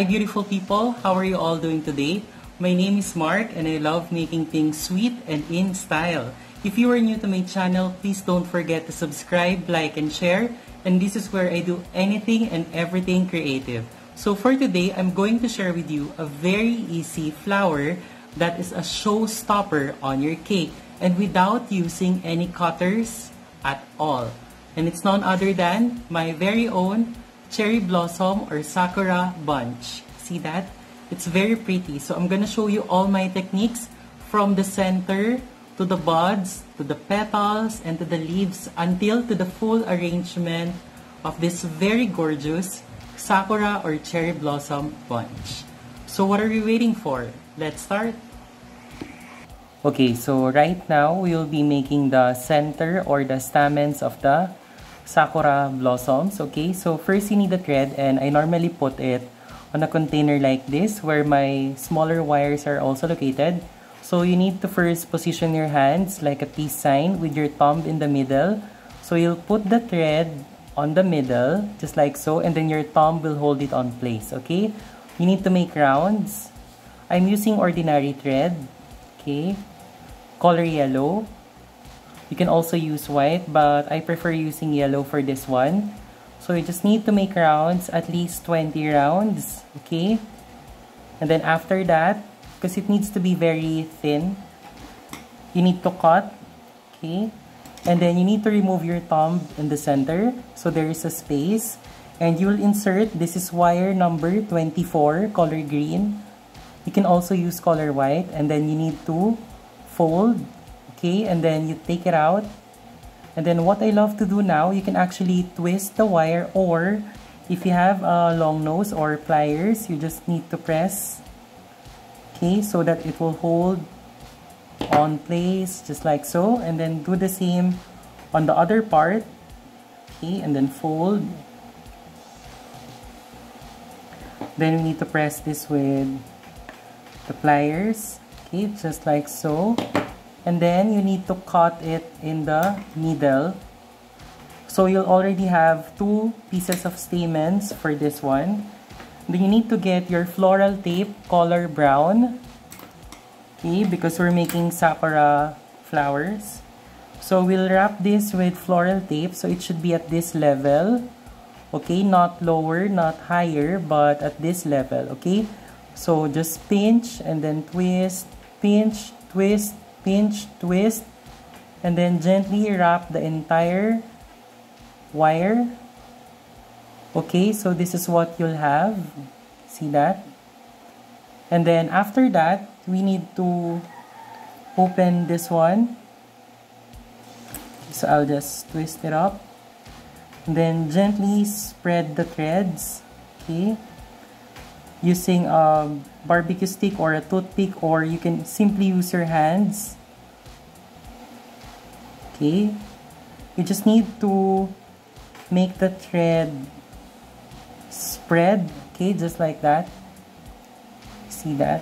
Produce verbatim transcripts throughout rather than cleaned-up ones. Hi beautiful people, how are you all doing today? My name is Mark and I love making things sweet and in style. If you are new to my channel, please don't forget to subscribe, like, and share. And this is where I do anything and everything creative. So for today, I'm going to share with you a very easy flower that is a showstopper on your cake and without using any cutters at all. And it's none other than my very own cherry blossom or sakura bunch. See that? It's very pretty. So I'm gonna show you all my techniques from the center to the buds, to the petals, and to the leaves until to the full arrangement of this very gorgeous sakura or cherry blossom bunch. So what are we waiting for? Let's start. Okay, so right now we will be making the center or the stamens of the sakura blossoms. Okay, so first you need a thread, and I normally put it on a container like this where my smaller wires are also located. So you need to first position your hands like a peace sign with your thumb in the middle. So you'll put the thread on the middle just like so, and then your thumb will hold it on place. Okay, you need to make rounds. I'm using ordinary thread. Okay, color yellow. You can also use white, but I prefer using yellow for this one. So you just need to make rounds, at least twenty rounds, okay? And then after that, because it needs to be very thin, you need to cut, okay? And then you need to remove your thumb in the center, so there is a space. And you'll insert, this is wire number twenty-four, color green. You can also use color white, and then you need to fold. Okay, and then you take it out. And then what I love to do now, you can actually twist the wire, or if you have a long nose or pliers, you just need to press. Okay, so that it will hold on place just like so. And then do the same on the other part. Okay, and then fold. Then we need to press this with the pliers. Okay, just like so. And then you need to cut it in the middle. So you'll already have two pieces of stamens for this one. Then you need to get your floral tape, color brown. Okay, because we're making sakura flowers. So we'll wrap this with floral tape. So it should be at this level. Okay, not lower, not higher, but at this level. Okay, so just pinch and then twist, pinch, twist, pinch, twist, and then gently wrap the entire wire. Okay, so this is what you'll have. See that? And then after that, we need to open this one. So I'll just twist it up. And then gently spread the threads. Okay, using a barbecue stick or a toothpick, or you can simply use your hands. Okay, you just need to make the thread spread. Okay, just like that. See that?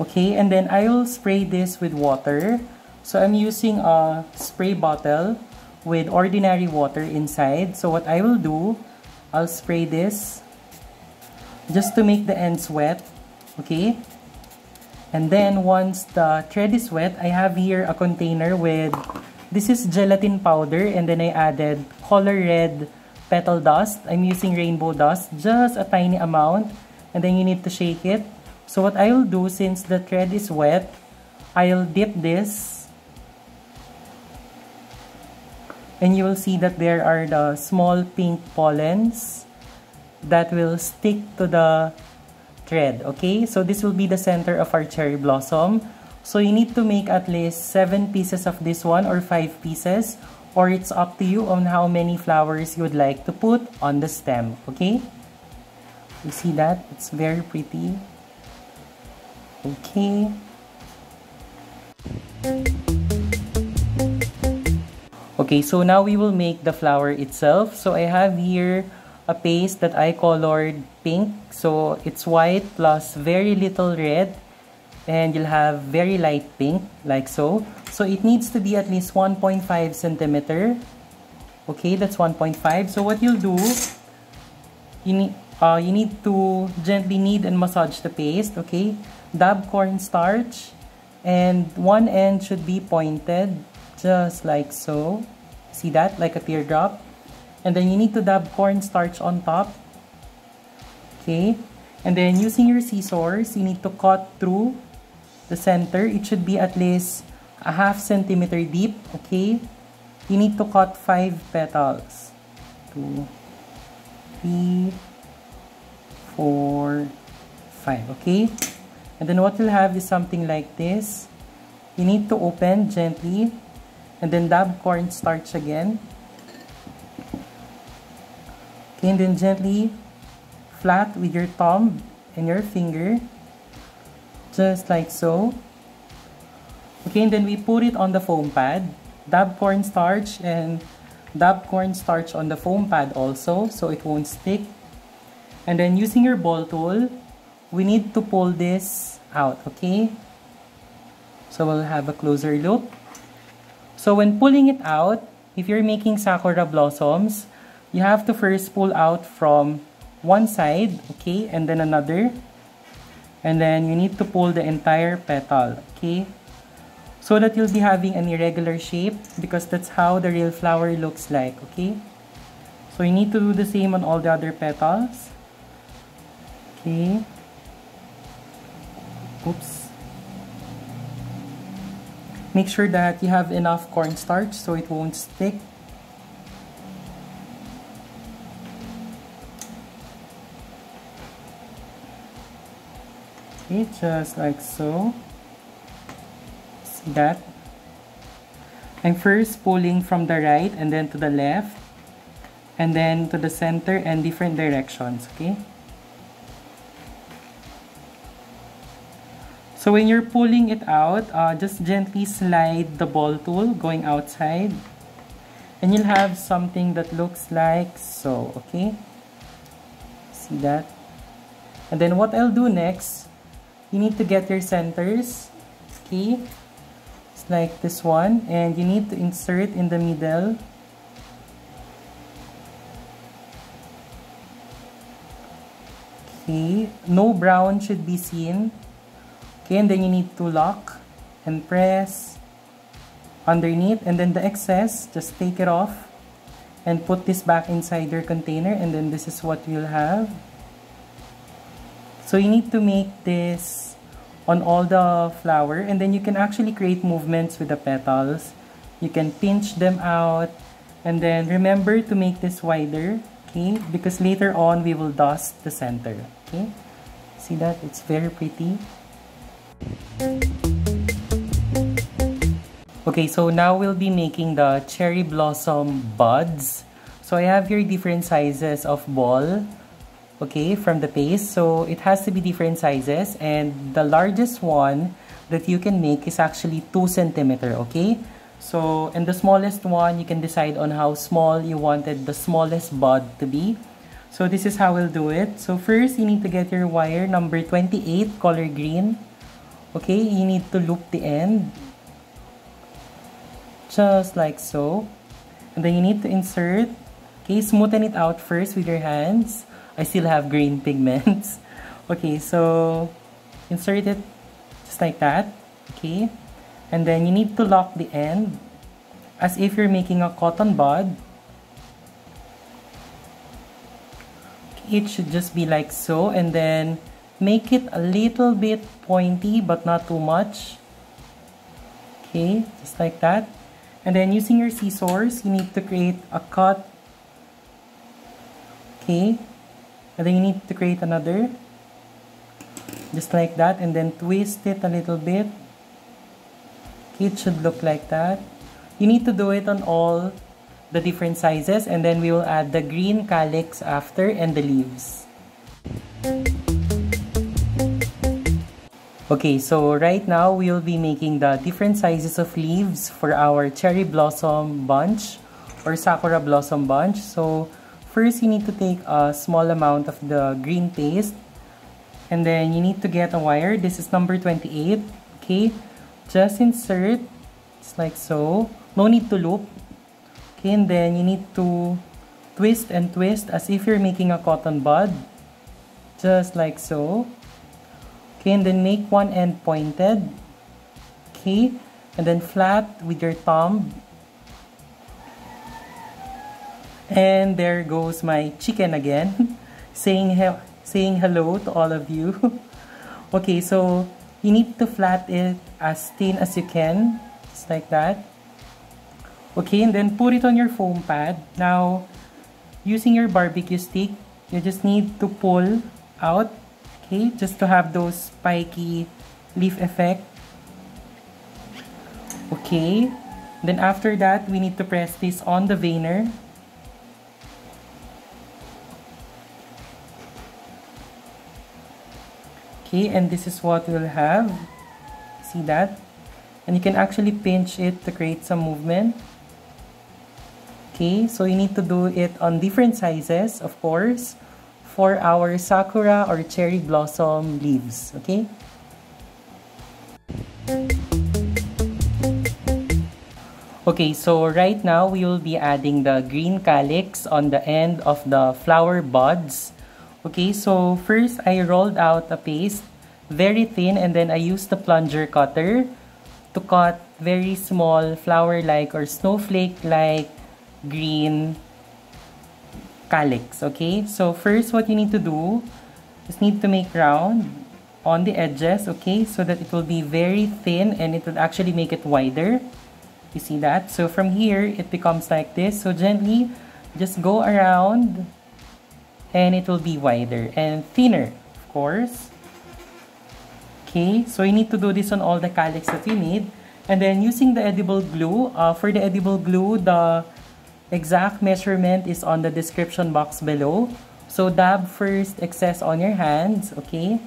Okay, and then I will spray this with water. So I'm using a spray bottle with ordinary water inside. So what I will do, I'll spray this just to make the ends wet, okay? And then once the thread is wet, I have here a container with, this is gelatin powder, and then I added color red petal dust. I'm using rainbow dust, just a tiny amount, and then you need to shake it. So what I will do, since the thread is wet, I'll dip this, and you will see that there are the small pink pollens that will stick to the thread. Okay, so this will be the center of our cherry blossom. So you need to make at least seven pieces of this one, or five pieces, or it's up to you on how many flowers you would like to put on the stem. Okay, you see that? It's very pretty. Okay, okay, so now we will make the flower itself. So I have here a paste that I colored pink, so it's white plus very little red, and you'll have very light pink like so. So it needs to be at least one point five centimeter. Okay, that's one point five. So what you'll do, you need Uh, you need to gently knead and massage the paste, okay? Dab cornstarch, and one end should be pointed, just like so. See that? Like a teardrop. And then you need to dab cornstarch on top, okay? And then using your scissors, you need to cut through the center. It should be at least a half centimeter deep, okay? You need to cut five petals. Two, three, four, five, okay? And then what you'll have is something like this. You need to open gently and then dab cornstarch again. Okay, and then gently flat with your thumb and your finger, just like so. Okay, and then we put it on the foam pad. Dab cornstarch and dab cornstarch on the foam pad also, so it won't stick. And then using your ball tool, we need to pull this out, okay? So we'll have a closer look. So when pulling it out, if you're making sakura blossoms, you have to first pull out from one side, okay, and then another, and then you need to pull the entire petal, okay, so that you'll be having an irregular shape, because that's how the real flower looks like, okay? So you need to do the same on all the other petals, okay? Oops. Make sure that you have enough cornstarch so it won't stick. Okay, just like so. See that? I'm first pulling from the right and then to the left and then to the center and different directions, okay? So when you're pulling it out, uh, just gently slide the ball tool going outside and you'll have something that looks like so, okay? See that? And then what I'll do next, you need to get your centers, okay? It's like this one, and you need to insert in the middle. Okay, no brown should be seen. Okay, and then you need to lock and press underneath, and then the excess, just take it off and put this back inside your container, and then this is what you'll have. So you need to make this on all the flower, and then you can actually create movements with the petals. You can pinch them out, and then remember to make this wider, okay? Because later on we will dust the center, okay? See that? It's very pretty. Okay, so now we'll be making the cherry blossom buds. So I have here different sizes of ball, okay, from the paste. So it has to be different sizes, and the largest one that you can make is actually two centimeters, okay? So, and the smallest one, you can decide on how small you wanted the smallest bud to be. So this is how we'll do it. So first, you need to get your wire number twenty-eight, color green. Okay, you need to loop the end, just like so, and then you need to insert, okay, smoothen it out first with your hands. I still have green pigments. Okay, so insert it just like that, okay, and then you need to lock the end as if you're making a cotton bud. Okay, it should just be like so, and then make it a little bit pointy, but not too much. Okay, just like that. And then using your scissors, you need to create a cut. Okay, and then you need to create another. Just like that, and then twist it a little bit. Okay, it should look like that. You need to do it on all the different sizes, and then we will add the green calyx after and the leaves. Okay, so right now we will be making the different sizes of leaves for our cherry blossom bunch or sakura blossom bunch. So first, you need to take a small amount of the green paste, and then you need to get a wire. This is number twenty-eight, okay? Just insert, just like so. No need to loop. Okay, and then you need to twist and twist as if you're making a cotton bud. just like so. Okay, and then make one end pointed. Okay, and then flat with your thumb. And there goes my chicken again, saying he saying hello to all of you. Okay, so you need to flat it as thin as you can, just like that. Okay, and then put it on your foam pad. Now, using your barbecue stick, you just need to pull out, okay, just to have those spiky leaf effect. Okay, then after that, we need to press this on the veiner. Okay, and this is what we'll have. See that? And you can actually pinch it to create some movement. Okay, so you need to do it on different sizes, of course, for our sakura or cherry blossom leaves, okay? Okay, so right now we will be adding the green calyx on the end of the flower buds. Okay, so first I rolled out a paste, very thin, and then I used the plunger cutter to cut very small flower-like or snowflake-like green calyx. Okay, so first what you need to do is need to make round on the edges, okay, so that it will be very thin and it will actually make it wider. You see that? So from here it becomes like this. So gently just go around and it will be wider and thinner, of course. Okay, so you need to do this on all the calyx that you need, and then using the edible glue, uh, for the edible glue, the exact measurement is on the description box below. So dab first excess on your hands, okay?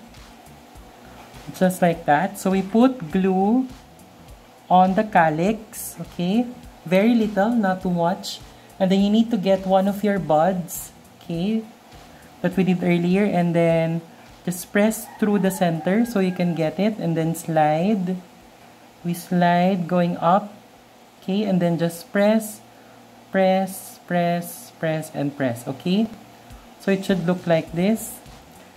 Just like that. So we put glue on the calyx, okay? Very little, not too much. And then you need to get one of your buds, okay? That we did earlier, and then just press through the center so you can get it, and then slide. We slide going up, okay? And then just press. Press, press, press, and press, okay? So it should look like this.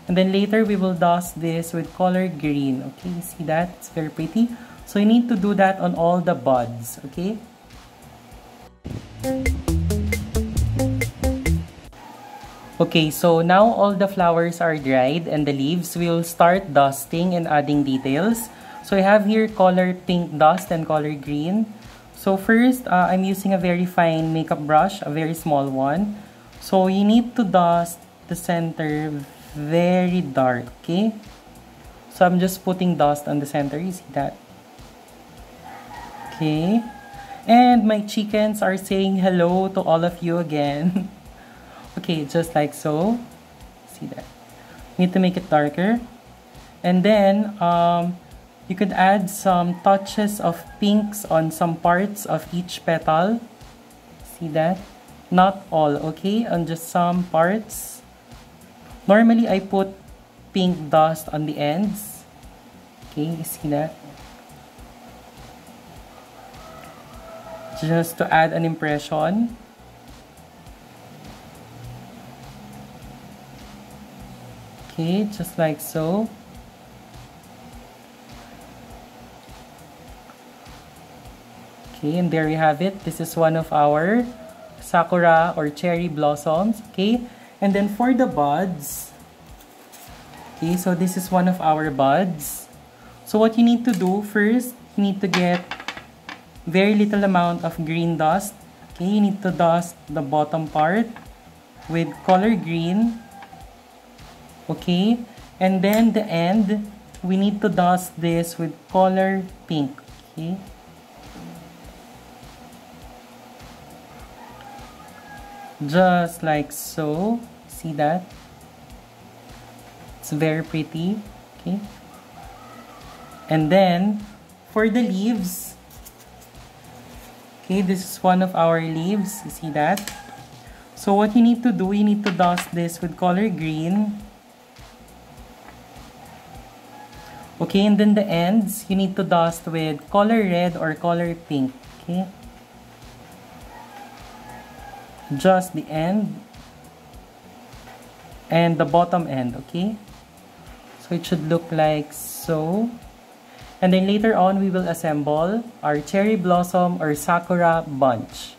And then later, we will dust this with color green, okay? You see that? It's very pretty. So you need to do that on all the buds, okay? Okay, so now all the flowers are dried and the leaves, will start dusting and adding details. So I have here color pink dust and color green. So first, uh, I'm using a very fine makeup brush, a very small one. So you need to dust the center very dark, okay? So I'm just putting dust on the center, you see that? Okay. And my chickens are saying hello to all of you again. Okay, just like so. See that? Need to make it darker. And then, um... you could add some touches of pinks on some parts of each petal. See that? Not all, okay? On just some parts. Normally, I put pink dust on the ends. Okay, you see that? Just to add an impression. Okay, just like so. Okay, and there you have it. This is one of our sakura or cherry blossoms, okay? And then for the buds, okay, so this is one of our buds. So what you need to do first, you need to get very little amount of green dust, okay? You need to dust the bottom part with color green, okay? And then the end, we need to dust this with color pink, okay? Just like so. See that? It's very pretty. Okay. And then, for the leaves. Okay, this is one of our leaves. You see that? So what you need to do, you need to dust this with color green. Okay, and then the ends, you need to dust with color red or color pink. Okay. Just the end and the bottom end, okay? So it should look like so. And then later on, we will assemble our cherry blossom or sakura bunch.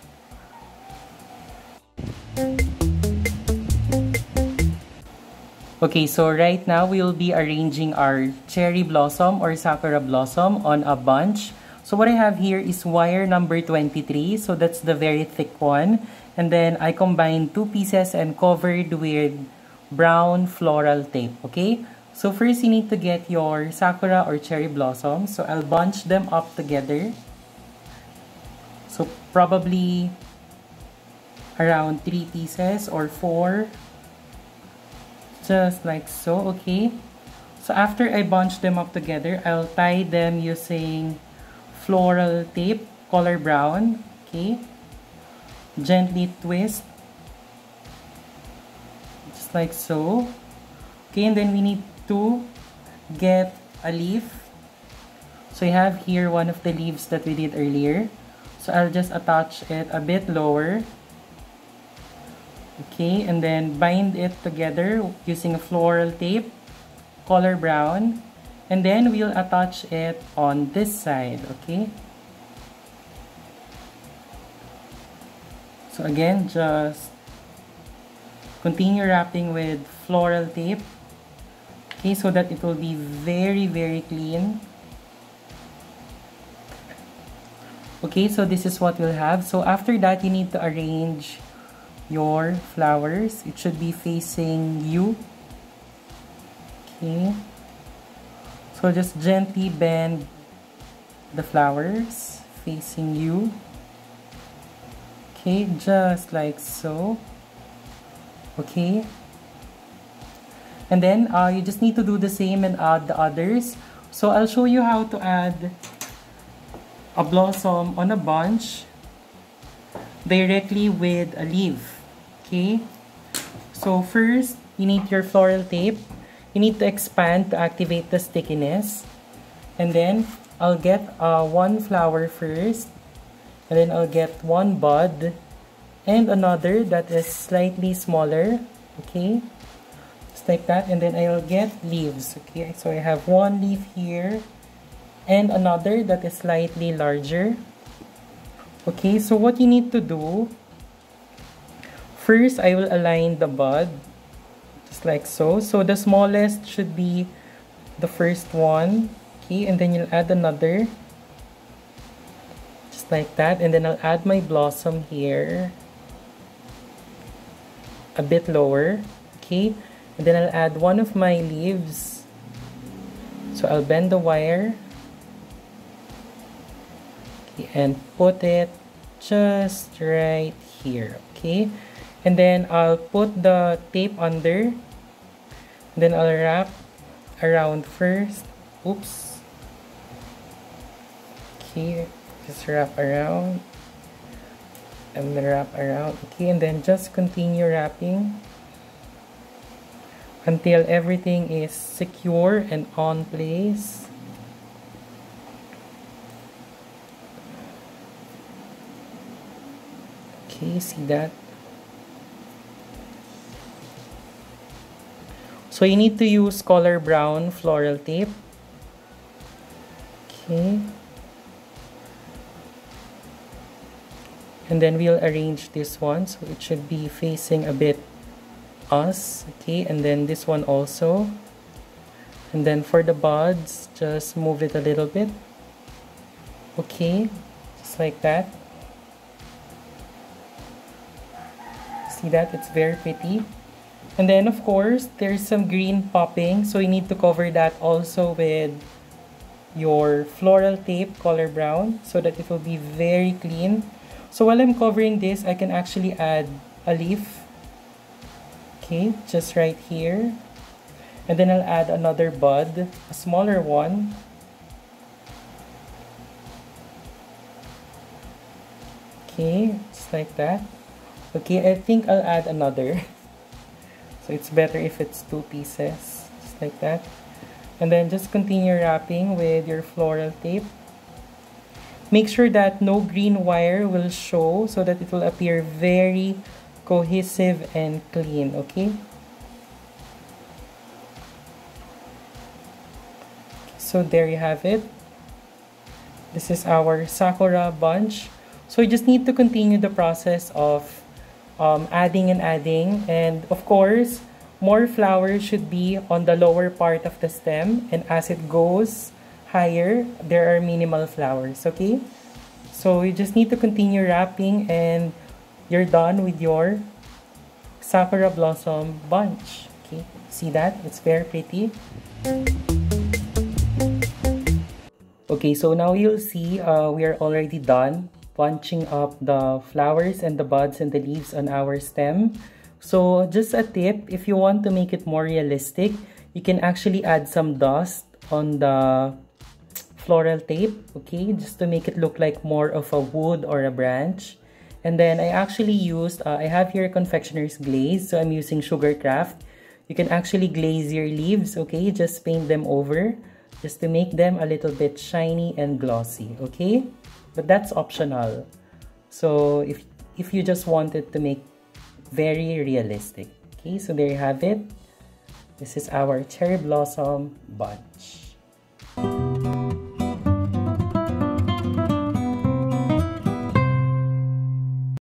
Okay, so right now we will be arranging our cherry blossom or sakura blossom on a bunch. So what I have here is wire number twenty-three. So that's the very thick one. And then I combined two pieces and covered with brown floral tape, okay? So first you need to get your sakura or cherry blossom. So I'll bunch them up together. So probably around three pieces or four. Just like so, okay? So after I bunch them up together, I'll tie them using floral tape, color brown, okay? Gently twist, just like so. Okay, and then we need to get a leaf. So I have here one of the leaves that we did earlier. So I'll just attach it a bit lower. Okay, and then bind it together using a floral tape, color brown, and then we'll attach it on this side, okay? So again, just continue wrapping with floral tape, okay, so that it will be very, very clean. Okay, so this is what we'll have. So after that, you need to arrange your flowers. It should be facing you, okay? So just gently bend the flowers facing you. Okay, just like so. Okay. And then uh, you just need to do the same and add the others. So I'll show you how to add a blossom on a bunch directly with a leaf. Okay. So first, you need your floral tape. You need to expand to activate the stickiness. And then I'll get uh, one flower first. And then I'll get one bud and another that is slightly smaller, okay? Just like that, and then I'll get leaves, okay? So I have one leaf here and another that is slightly larger. Okay, so what you need to do, first I will align the bud, just like so. So the smallest should be the first one, okay? And then you'll add another. Like that, and then I'll add my blossom here a bit lower, okay? And then I'll add one of my leaves. So I'll bend the wire, okay, and put it just right here, okay? And then I'll put the tape under, and then I'll wrap around first. Oops. Okay. Just wrap around and wrap around, okay, and then just continue wrapping until everything is secure and on place. Okay, see that? So you need to use color brown floral tape, okay. And then we'll arrange this one, so it should be facing a bit us, okay? And then this one also. And then for the buds, just move it a little bit. Okay, just like that. See that? It's very pretty. And then of course, there's some green popping, so you need to cover that also with your floral tape, color brown, so that it will be very clean. So while I'm covering this, I can actually add a leaf, okay, just right here. And then I'll add another bud, a smaller one. Okay, just like that. Okay, I think I'll add another. So it's better if it's two pieces, just like that. And then just continue wrapping with your floral tape. Make sure that no green wire will show so that it will appear very cohesive and clean, okay? So there you have it. This is our Sakura bunch. So you just need to continue the process of um, adding and adding. And of course, more flowers should be on the lower part of the stem. And as it goes higher, there are minimal flowers, okay? So you just need to continue wrapping and you're done with your Sakura blossom bunch. Okay, see that? It's very pretty. Okay, so now you'll see uh, we are already done bunching up the flowers and the buds and the leaves on our stem. So just a tip, if you want to make it more realistic, you can actually add some dust on the floral tape, okay, just to make it look like more of a wood or a branch. And then I actually used, uh, I have here a confectioner's glaze, so I'm using Sugarcraft. You can actually glaze your leaves, okay, just paint them over, just to make them a little bit shiny and glossy, okay? But that's optional. So if, if you just wanted to make very realistic, okay? So there you have it. This is our cherry blossom bunch.